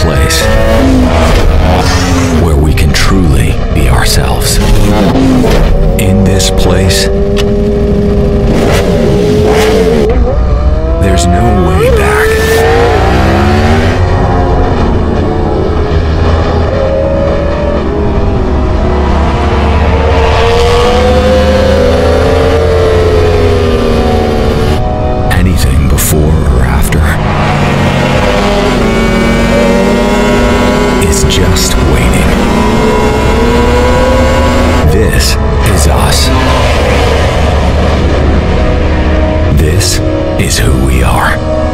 place where we can truly be ourselves. In this place, there's no way back. Anything before or after is just waiting. This is us. This is who we are.